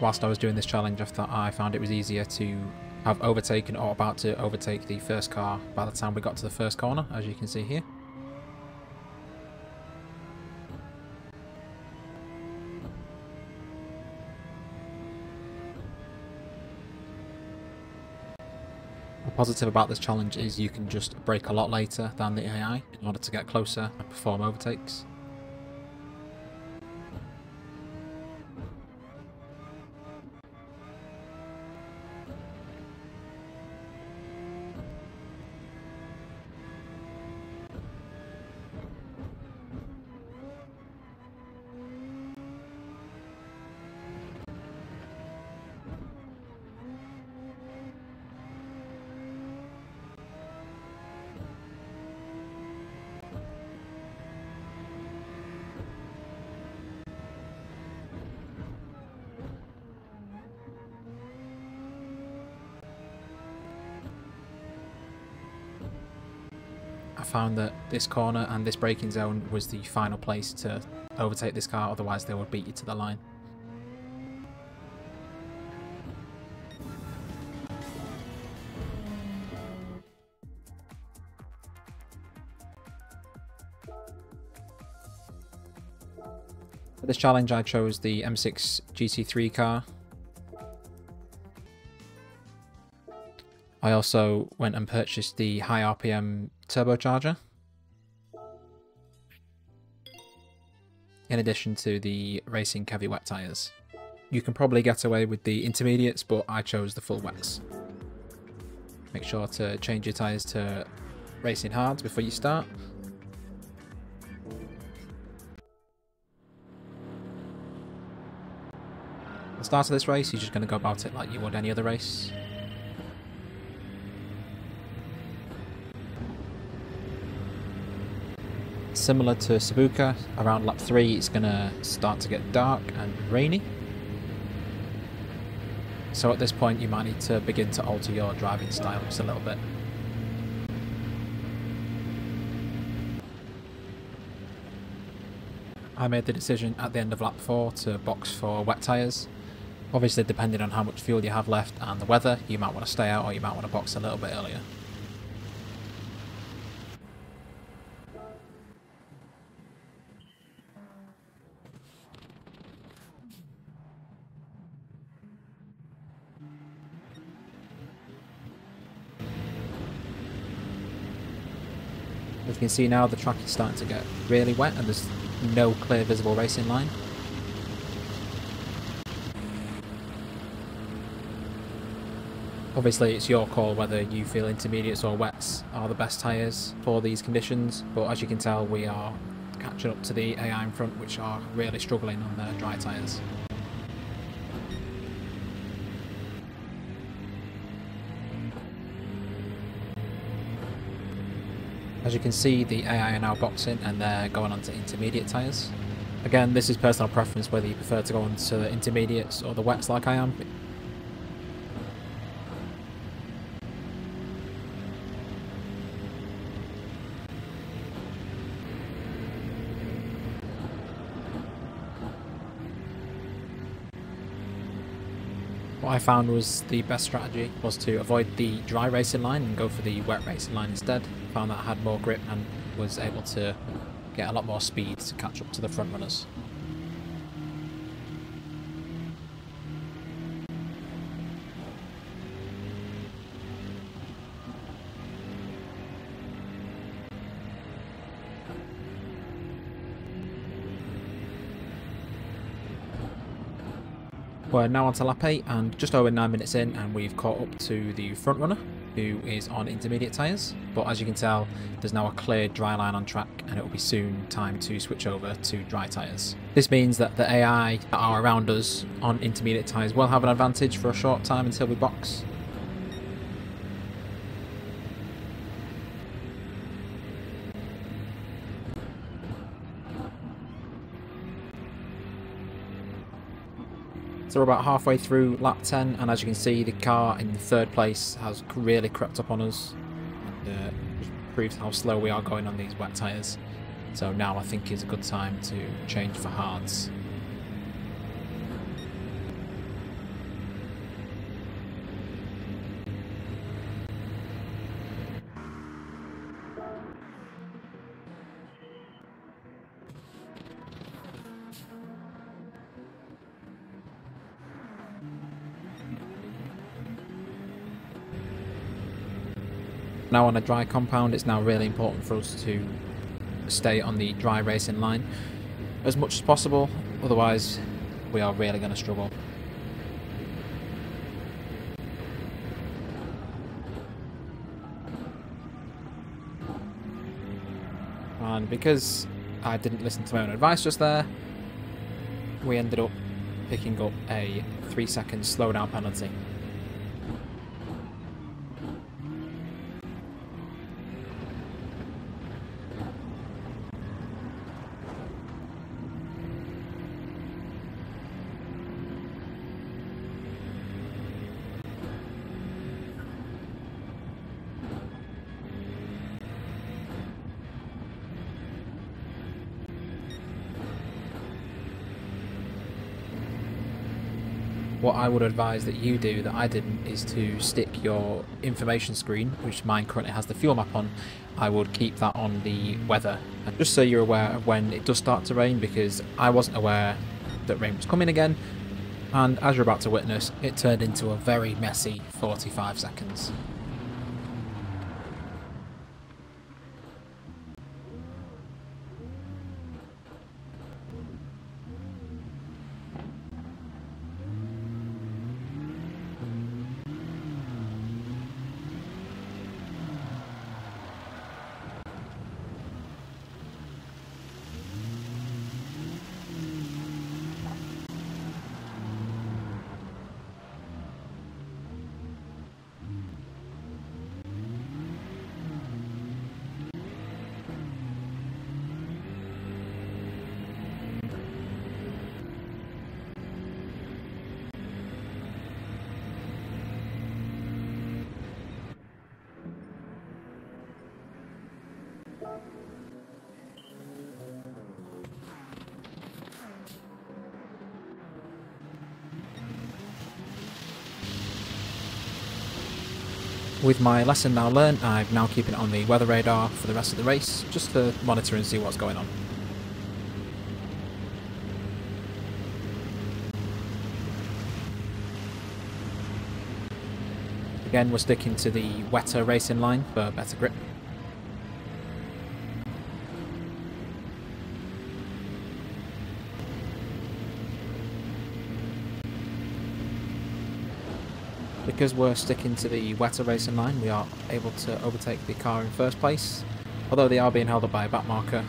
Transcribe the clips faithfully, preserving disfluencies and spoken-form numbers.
whilst I was doing this challenge, I thought I found it was easier to have overtaken or about to overtake the first car by the time we got to the first corner, as you can see here. Positive about this challenge is you can just brake a lot later than the A I in order to get closer and perform overtakes. I found that this corner and this braking zone was the final place to overtake this car, otherwise they would beat you to the line. For this challenge I chose the M six G T three car. I also went and purchased the high R P M turbocharger, in addition to the racing Kevy wet tyres. You can probably get away with the intermediates, but I chose the full wets. Make sure to change your tyres to racing hards before you start. At the start of this race, you're just going to go about it like you would any other race. Similar to Sabuka, around lap three it's going to start to get dark and rainy. So at this point you might need to begin to alter your driving style just a little bit. I made the decision at the end of lap four to box for wet tyres. Obviously depending on how much fuel you have left and the weather, you might want to stay out or you might want to box a little bit earlier. As you can see now, the track is starting to get really wet and there's no clear visible racing line. Obviously it's your call whether you feel intermediates or wets are the best tyres for these conditions, but as you can tell we are catching up to the A I in front, which are really struggling on their dry tyres. As you can see, the A I are now boxing and they're going on to intermediate tyres. Again, this is personal preference whether you prefer to go on to the intermediates or the wets like I am. What I found was the best strategy was to avoid the dry racing line and go for the wet racing line instead. Found that I had more grip and was able to get a lot more speed to catch up to the front runners. We're now on to lap eight and just over nine minutes in, and we've caught up to the front runner who is on intermediate tyres, but as you can tell there's now a clear dry line on track and it will be soon time to switch over to dry tyres. This means that the A I that are around us on intermediate tyres will have an advantage for a short time until we box. So we're about halfway through lap ten, and as you can see the car in third place has really crept up on us, and, uh, which proves how slow we are going on these wet tyres. So now I think is a good time to change for hards. now on a dry compound, it's now really important for us to stay on the dry racing line as much as possible, otherwise we are really going to struggle. And because I didn't listen to my own advice just there, we ended up picking up a three second slowdown penalty. What I would advise that you do that I didn't is to stick your information screen, which mine currently has the fuel map on, I would keep that on the weather, and just so you're aware of when it does start to rain, because I wasn't aware that rain was coming again, and as you're about to witness, it turned into a very messy forty-five seconds. With my lesson now learned, I'm now keeping it on the weather radar for the rest of the race, just to monitor and see what's going on. Again, we're sticking to the wetter racing line for better grip. Because we're sticking to the wetter racing line, we are able to overtake the car in first place. Although they are being held up by a back marker,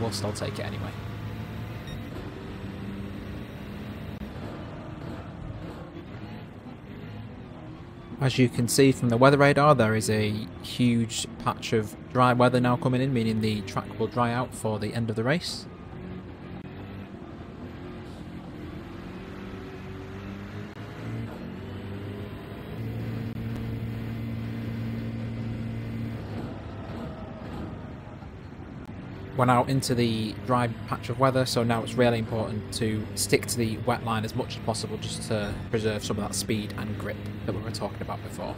we'll still take it anyway. As you can see from the weather radar, there is a huge patch of dry weather now coming in, meaning the track will dry out for the end of the race. We're now into the dry patch of weather, so now it's really important to stick to the wet line as much as possible, just to preserve some of that speed and grip that we were talking about before.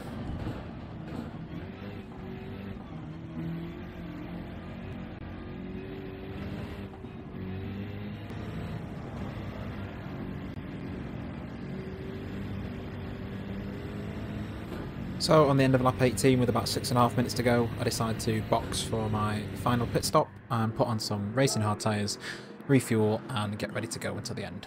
So on the end of lap eighteen, with about six and a half minutes to go, I decided to box for my final pit stop and put on some racing hard tyres, refuel and get ready to go until the end.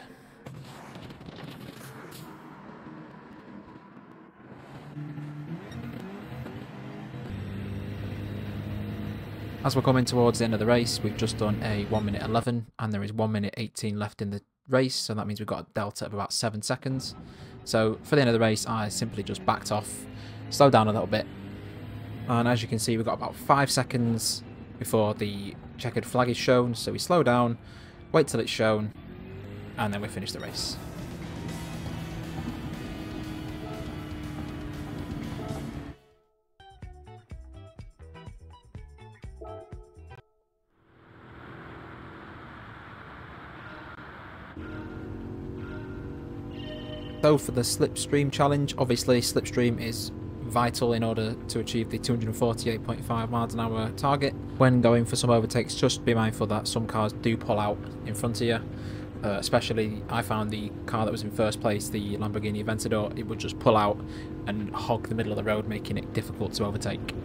As we're coming towards the end of the race, we've just done a one minute eleven and there is one minute eighteen left in the race, so that means we've got a delta of about seven seconds. So for the end of the race, I simply just backed off, slowed down a little bit, and as you can see, we've got about five seconds before the checkered flag is shown, so we slow down, wait till it's shown, and then we finish the race. So for the slipstream challenge, obviously slipstream is vital in order to achieve the two hundred forty-eight point five miles an hour target. When going for some overtakes, just be mindful that some cars do pull out in front of you. Uh, especially, I found the car that was in first place, the Lamborghini Aventador, it would just pull out and hog the middle of the road, making it difficult to overtake.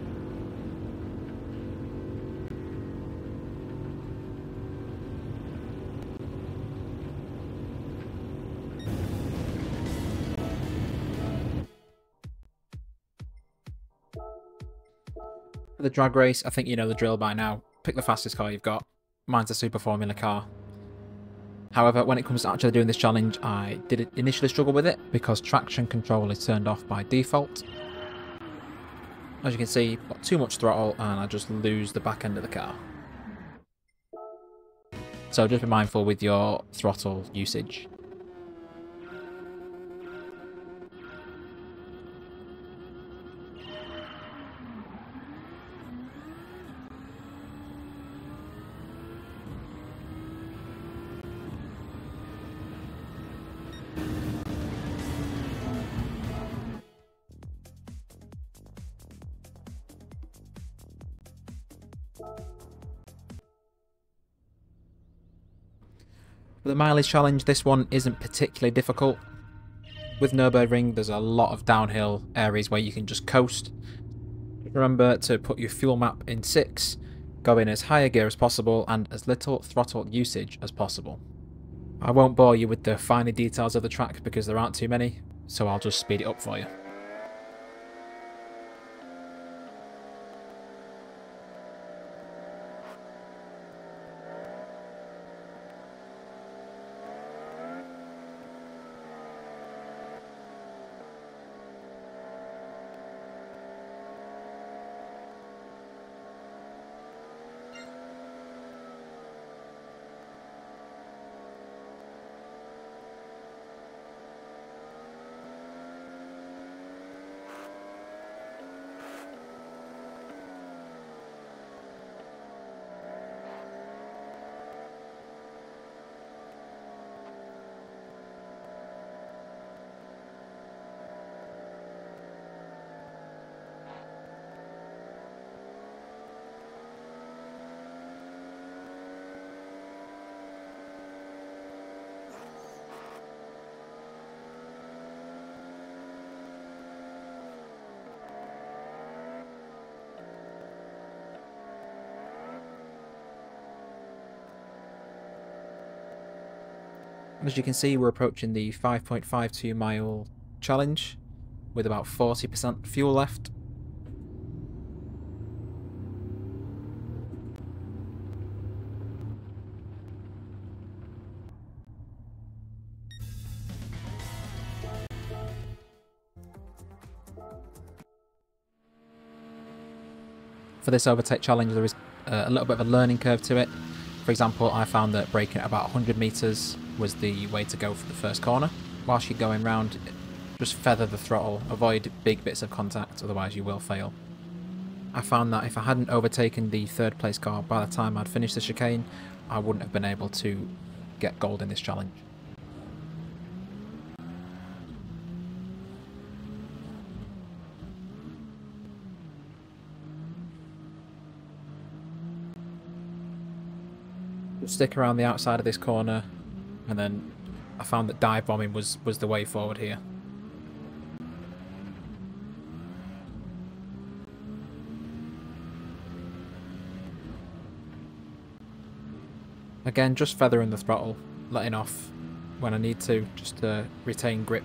For the drag race, I think you know the drill by now. Pick the fastest car you've got. Mine's a Super Formula car. However, when it comes to actually doing this challenge, I did initially struggle with it because traction control is turned off by default. As you can see, got too much throttle and I just lose the back end of the car. So just be mindful with your throttle usage. For the mileage challenge, this one isn't particularly difficult. With Nürburgring, there's a lot of downhill areas where you can just coast. Remember to put your fuel map in six, go in as high a gear as possible, and as little throttle usage as possible. I won't bore you with the finer details of the track because there aren't too many, so I'll just speed it up for you. As you can see, we're approaching the five point five two mile challenge with about forty percent fuel left. For this overtake challenge, there is a little bit of a learning curve to it. For example, I found that braking at about one hundred metres was the way to go for the first corner. Whilst you're going round, just feather the throttle, avoid big bits of contact, otherwise you will fail. I found that if I hadn't overtaken the third place car by the time I'd finished the chicane, I wouldn't have been able to get gold in this challenge. Stick around the outside of this corner, and then I found that dive bombing was was the way forward here. Again, just feathering the throttle, letting off when I need to, just to retain grip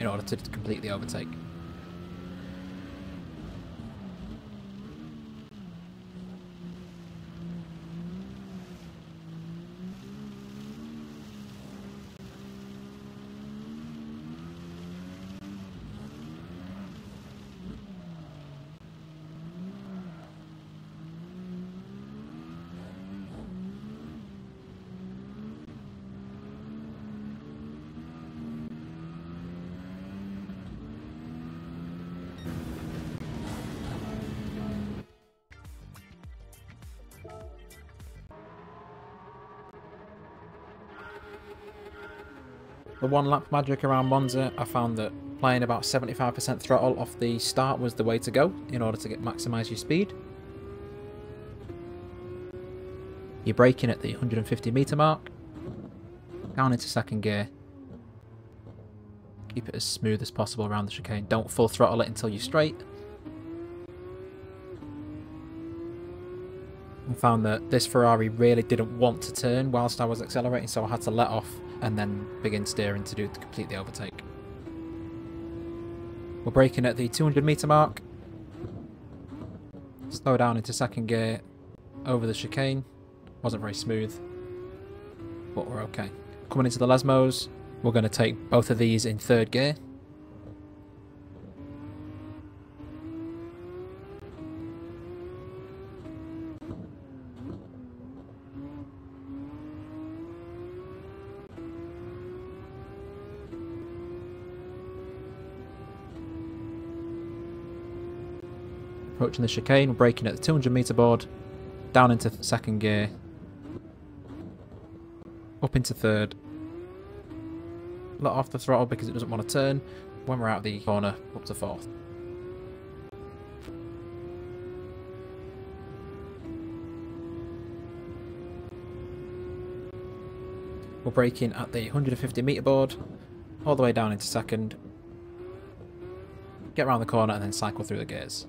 in order to completely overtake. The one lap magic around Monza, I found that playing about seventy-five percent throttle off the start was the way to go in order to get maximise your speed. You're braking at the one hundred fifty metre mark, down into second gear. Keep it as smooth as possible around the chicane, don't full throttle it until you're straight. I found that this Ferrari really didn't want to turn whilst I was accelerating, so I had to let off and then begin steering to do the complete the overtake. We're braking at the two hundred metre mark. Just slow down into second gear over the chicane. Wasn't very smooth, but we're okay. Coming into the Lesmos, we're going to take both of these in third gear. Approaching the chicane, braking at the two hundred meter board, down into second gear, up into third. Let off the throttle because it doesn't want to turn. When we're out of the corner, up to fourth. We're braking at the one hundred fifty meter board, all the way down into second. Get around the corner and then cycle through the gears.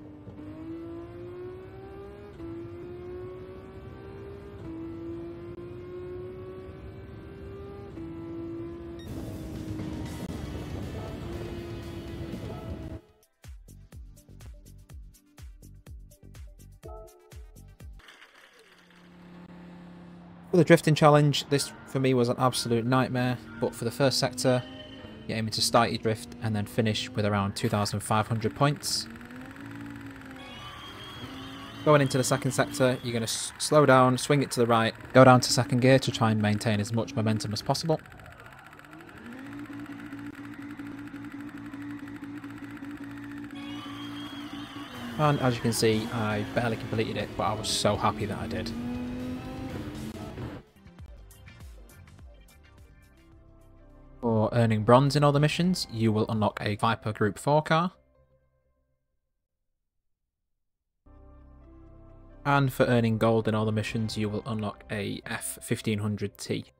The drifting challenge, this for me was an absolute nightmare, but for the first sector you're aiming to start your drift and then finish with around two thousand five hundred points. Going into the second sector, you're going to slow down, swing it to the right, go down to second gear to try and maintain as much momentum as possible. And as you can see, I barely completed it, but I was so happy that I did. For earning bronze in all the missions, you will unlock a Viper Group four car. And for earning gold in all the missions, you will unlock a F fifteen hundred T.